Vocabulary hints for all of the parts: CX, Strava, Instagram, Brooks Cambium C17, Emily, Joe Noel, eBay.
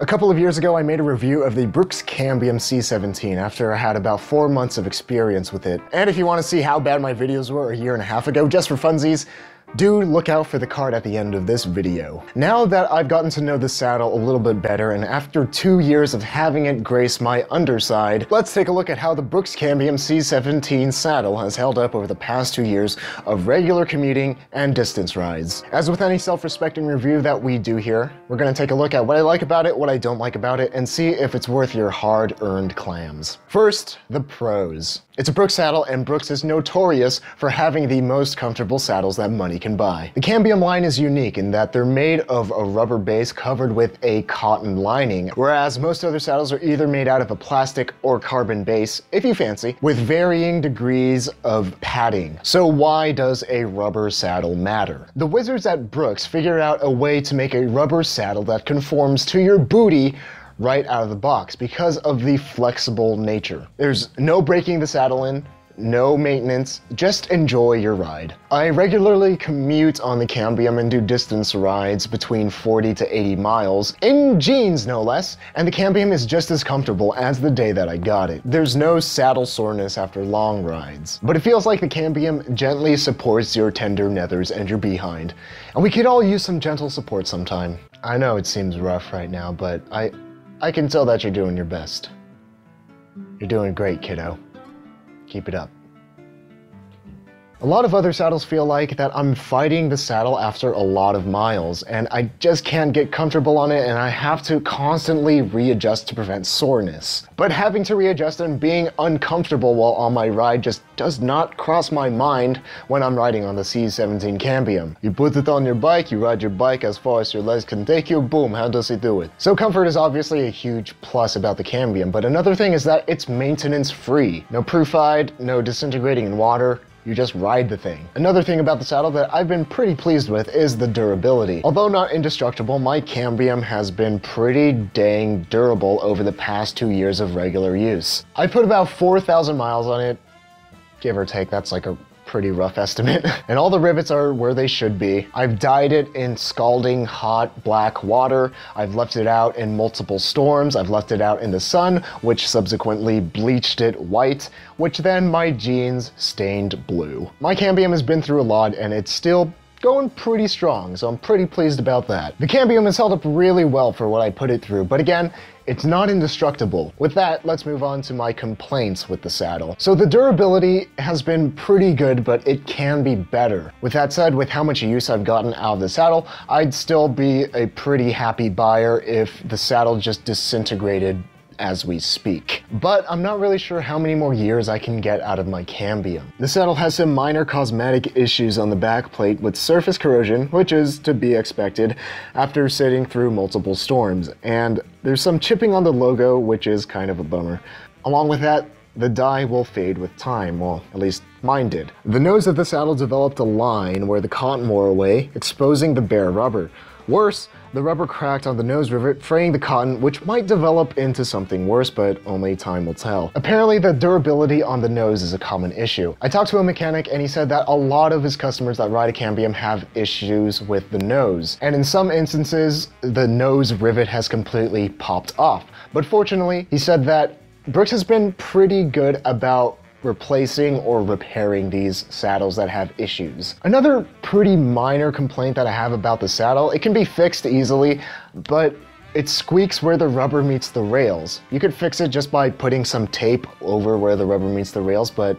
A couple of years ago, I made a review of the Brooks Cambium C17 after I had about 4 months of experience with it. And if you want to see how bad my videos were a year and a half ago, just for funsies, do look out for the card at the end of this video. Now that I've gotten to know the saddle a little bit better, and after 2 years of having it grace my underside, let's take a look at how the Brooks Cambium C17 saddle has held up over the past 2 years of regular commuting and distance rides. As with any self-respecting review that we do here, we're going to take a look at what I like about it, what I don't like about it, and see if it's worth your hard-earned clams. First, the pros. It's a Brooks saddle, and Brooks is notorious for having the most comfortable saddles that money can buy. The Cambium line is unique in that they're made of a rubber base covered with a cotton lining, whereas most other saddles are either made out of a plastic or carbon base, if you fancy, with varying degrees of padding. So why does a rubber saddle matter? The wizards at Brooks figured out a way to make a rubber saddle that conforms to your booty right out of the box because of the flexible nature. There's no breaking the saddle in, no maintenance, just enjoy your ride. I regularly commute on the Cambium and do distance rides between 40 to 80 miles, in jeans no less, and the Cambium is just as comfortable as the day that I got it. There's no saddle soreness after long rides, but it feels like the Cambium gently supports your tender nethers and your behind, and we could all use some gentle support sometime. I know it seems rough right now, but I can tell that you're doing your best. You're doing great, kiddo. Keep it up. A lot of other saddles feel like that I'm fighting the saddle after a lot of miles, and I just can't get comfortable on it, and I have to constantly readjust to prevent soreness. But having to readjust and being uncomfortable while on my ride just does not cross my mind when I'm riding on the C17 Cambium. You put it on your bike, you ride your bike as far as your legs can take you, boom, how does it do it? So comfort is obviously a huge plus about the Cambium, but another thing is that it's maintenance-free. No proof-eyed, no disintegrating in water. You just ride the thing. Another thing about the saddle that I've been pretty pleased with is the durability. Although not indestructible, my Cambium has been pretty dang durable over the past 2 years of regular use. I put about 4,000 miles on it, give or take. That's like a pretty rough estimate. And all the rivets are where they should be. I've dyed it in scalding hot black water. I've left it out in multiple storms. I've left it out in the sun, which subsequently bleached it white, which then my jeans stained blue. My Cambium has been through a lot and it's still going pretty strong, so I'm pretty pleased about that. The Cambium has held up really well for what I put it through, but again, it's not indestructible. With that, let's move on to my complaints with the saddle. So the durability has been pretty good, but it can be better. With that said, with how much use I've gotten out of the saddle, I'd still be a pretty happy buyer if the saddle just disintegrated as we speak. But I'm not really sure how many more years I can get out of my Cambium. The saddle has some minor cosmetic issues on the back plate with surface corrosion, which is to be expected after sitting through multiple storms. And there's some chipping on the logo, which is kind of a bummer. Along with that, the dye will fade with time, well, at least mine did. The nose of the saddle developed a line where the cotton wore away, exposing the bare rubber. Worse, the rubber cracked on the nose rivet, fraying the cotton, which might develop into something worse, but only time will tell. Apparently, the durability on the nose is a common issue. I talked to a mechanic and he said that a lot of his customers that ride a Cambium have issues with the nose. And in some instances, the nose rivet has completely popped off. But fortunately, he said that Brooks has been pretty good about replacing or repairing these saddles that have issues. Another pretty minor complaint that I have about the saddle, it can be fixed easily, but it squeaks where the rubber meets the rails. You could fix it just by putting some tape over where the rubber meets the rails, but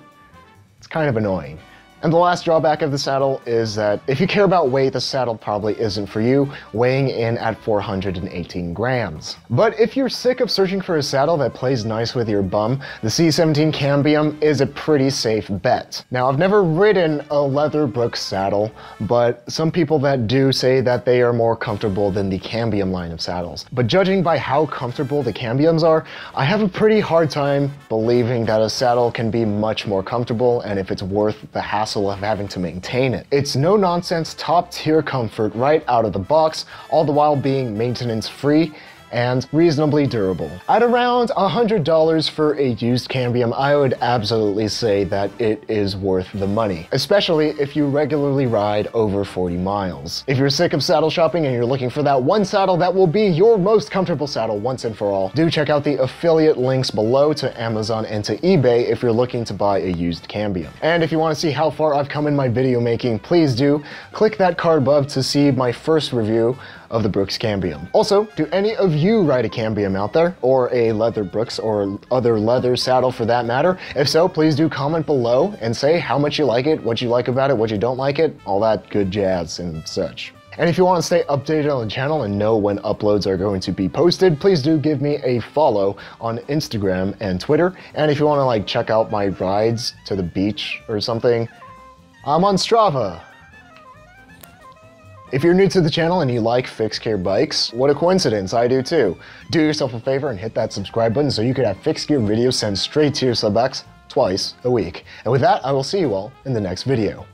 it's kind of annoying. And the last drawback of the saddle is that if you care about weight, the saddle probably isn't for you, weighing in at 418 grams. But if you're sick of searching for a saddle that plays nice with your bum, the C17 Cambium is a pretty safe bet. Now, I've never ridden a leather Brooks saddle, but some people that do say that they are more comfortable than the Cambium line of saddles. But judging by how comfortable the Cambiums are, I have a pretty hard time believing that a saddle can be much more comfortable and if it's worth the hassle of having to maintain it. It's no nonsense, top tier comfort right out of the box, all the while being maintenance free and reasonably durable. At around $100 for a used Cambium, I would absolutely say that it is worth the money, especially if you regularly ride over 40 miles. If you're sick of saddle shopping and you're looking for that one saddle that will be your most comfortable saddle once and for all, do check out the affiliate links below to Amazon and to eBay if you're looking to buy a used Cambium. And if you want to see how far I've come in my video making, please do click that card above to see my first review of the Brooks Cambium. Also, do any of you ride a Cambium out there, or a leather Brooks or other leather saddle for that matter? If so, please do comment below and say how much you like it, what you like about it, what you don't like it, all that good jazz and such. And if you want to stay updated on the channel and know when uploads are going to be posted, please do give me a follow on Instagram and Twitter. And if you want to like check out my rides to the beach or something, I'm on Strava. If you're new to the channel and you like fixed gear bikes, what a coincidence, I do too. Do yourself a favor and hit that subscribe button so you could have fixed gear videos sent straight to your sub box twice a week. And with that, I will see you all in the next video.